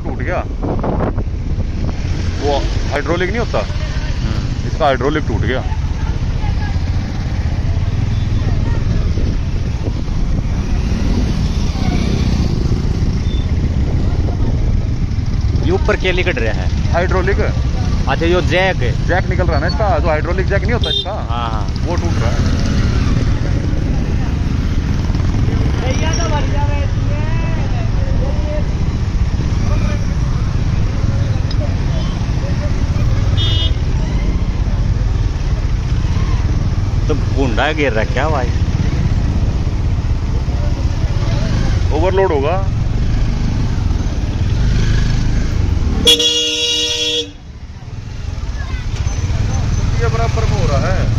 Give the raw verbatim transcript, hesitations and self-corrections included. वो टूट गया, वो हाइड्रोलिक नहीं होता, इसका हाइड्रोलिक टूट गया। ये ऊपर क्या निकल रहा है? हाइड्रोलिक। अच्छा, ये जैक जैक निकल रहा है ना इसका, जो हाइड्रोलिक जैक नहीं होता इसका, हाँ वो टूट रहा है। तो गुंडा गिर रहा क्या भाई? ओवरलोड होगा। ये बराबर में हो रहा है।